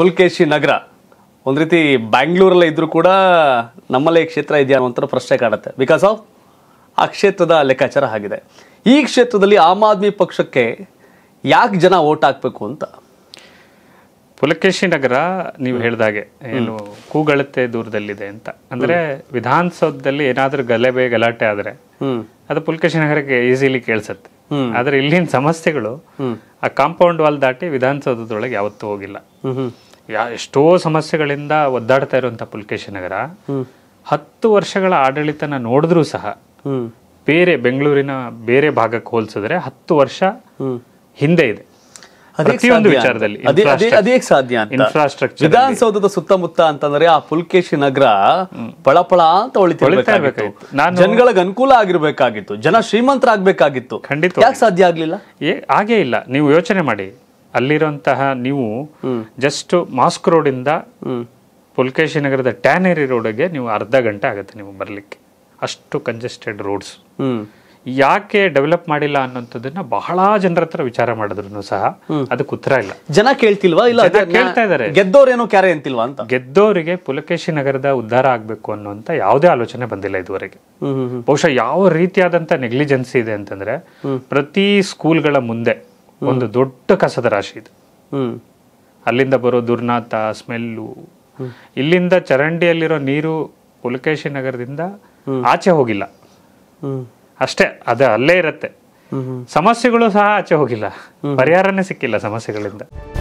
पुलिकेशी नगर ಒಂದು ರೀತಿ ಬೆಂಗಳೂರಲ್ಲಿ ಇದ್ದರೂ ಕೂಡ ನಮ್ಮಲ್ಲೇ ಈ ಕ್ಷೇತ್ರ ಇದೆ ಅನ್ನುವಂತರ ಪ್ರಶ್ನೆ ಕಾಡುತ್ತೆ ಬಿಕಾಸ್ ಆಫ್ ಆ ಕ್ಷೇತ್ರದ ಲೆಕ್ಕಾಚಾರ ಆಗಿದೆ। ಈ ಕ್ಷೇತ್ರದಲ್ಲಿ ಆಮ್ ಆದ್ಮಿ ಪಕ್ಷಕ್ಕೆ ಯಾಕೆ ಜನ ವೋಟ್ ಹಾಕಬೇಕು ಅಂತ ಪುಲಿಕೇಶಿ ನಗರ ನೀವು ಹೇಳಿದ ಹಾಗೆ ಏನು ಕೂಗಳತೆ ದೂರದಲ್ಲಿದೆ ಅಂತ ಅಂದ್ರೆ ವಿಧಾನಸೌಧದಲ್ಲಿ ಏನಾದರೂ ಗಲಭೆ ಗಲಾಟೆ ಆದರೆ ಅದು ಪುಲಿಕೇಶಿ ನಗರಕ್ಕೆ ಈಸಿಲಿ ಕೇಳಿಸುತ್ತೆ। ಆದರೆ ಇಲ್ಲಿನ ಸಮಸ್ಯೆಗಳು ಆ ಕಾಂಪೌಂಡ್ ವಾಲ್ ದಾಟಿ ವಿಧಾನಸೌಧದೊಳಗೆ ಯಾವತ್ತೂ ಹೋಗಿಲ್ಲ। ಎಷ್ಟೋ ಸಮಸ್ಯೆಗಳಿಂದ ಒದ್ದಾಡ್ತಾ ಇರುವಂತ ಪುಲಿಕೇಶಿ ನಗರ 10 ವರ್ಷಗಳ ಆಡಳಿತನ ನೋಡಿದ್ರೂ ಸಹ ಬೇರೆ ಬೆಂಗಳೂರಿನ ಬೇರೆ ಭಾಗಕ್ಕೆ ಹೋಲಿಸಿದ್ರೆ 10 ವರ್ಷ ಹಿಂದೆ ಇದೆ। ಪ್ರತಿಯೊಂದು ವಿಚಾರದಲ್ಲಿ ಇನ್ಫ್ರಾಸ್ಟ್ರಕ್ಚರ್ ವಿಧಾನಸೌಧದ ಸುತ್ತಮುತ್ತ ಅಂತಂದ್ರೆ ಆ ಪುಲಿಕೇಶಿ ನಗರ ಪಳಪಳ ಅಂತ ಹೊಳಿತಿರಬೇಕಾಗಿತ್ತು, ಜನಗಳಿಗೆ ಅನುಕೂಲ ಆಗಿರಬೇಕಾಗಿತ್ತು, ಜನ ಶ್ರೀಮಂತರಾಗಬೇಕಾಗಿತ್ತು। ಖಂಡಿತ ಯಾಕೆ ಸಾಧ್ಯ ಆಗಲಿಲ್ಲ? ಹಾಗೇ ಇಲ್ಲ। ನೀವು ಯೋಚನೆ ಮಾಡಿ, ಅಲ್ಲಿರುವಂತಹ ನೀವು ಜಸ್ಟ್ ಮಾಸ್ಕ್ ರೋಡ್ ಇಂದ ಪುಲಿಕೇಶಿ ನಗರದ ಟೈನೇರಿ ರೋಡ್ಗೆ ನೀವು ಅರ್ಧ ಗಂಟೆ ಆಗುತ್ತೆ ನೀವು ಬರಲಿಕ್ಕೆ, ಅಷ್ಟು ಕಂಜೆಸ್ಟೆಡ್ ರೋಡ್ಸ್। ಯಾಕೆ ಡೆವಲಪ್ ಮಾಡಿಲ್ಲ ಅನ್ನೋಂಥದ್ದನ್ನ ಬಹಳ ಜನರ ಹತ್ರ ವಿಚಾರ ಮಾಡಿದ್ರು ಸಹ ಅದಕ್ಕೆ ಉತ್ತರ ಇಲ್ಲ। ಜನ ಕೇಳ್ತಿಲ್ವಾ? ಇಲ್ಲ, ಕೇಳ್ತಾ ಇದಾರೆ। ಗೆದ್ದೋರೇನೋ ಕ್ಯಾರೆ ಅಂತಿಲ್ವಾ ಅಂತ, ಗೆದ್ದೋರಿಗೆ ಪುಲಿಕೇಶಿ ನಗರದ ಉದ್ಧಾರ ಆಗ್ಬೇಕು ಅನ್ನೋಂತ ಯಾವುದೇ ಆಲೋಚನೆ ಬಂದಿಲ್ಲ ಇದುವರೆಗೆ। ಬಹುಶಃ ಯಾವ ರೀತಿಯಾದಂತ ನೆಗ್ಲಿಜೆನ್ಸಿ ಇದೆ ಅಂತಂದ್ರೆ ಪ್ರತಿ ಸ್ಕೂಲ್ಗಳ ಮುಂದೆ ಒಂದು ದೊಡ್ಡ ಕಸದ ರಾಶಿ ಇದೆ। ಅಲ್ಲಿಂದ ಬರೋ ದುರ್ನಾತ ಸ್ಮೆಲ್ಲು, ಇಲ್ಲಿಂದ ಚರಂಡಿಯಲ್ಲಿರೋ ನೀರು ಪುಲಿಕೇಶಿ ನಗರದಿಂದ ಆಚೆ ಹೋಗಿಲ್ಲ ಅಷ್ಟೇ, ಅದೇ ಅಲ್ಲೇ ಇರುತ್ತೆ। ಸಮಸ್ಯೆಗಳು ಸಹ ಆಚೆ ಹೋಗಿಲ್ಲ, ಪರಿಹಾರನೇ ಸಿಕ್ಕಿಲ್ಲ ಸಮಸ್ಯೆಗಳಿಂದ।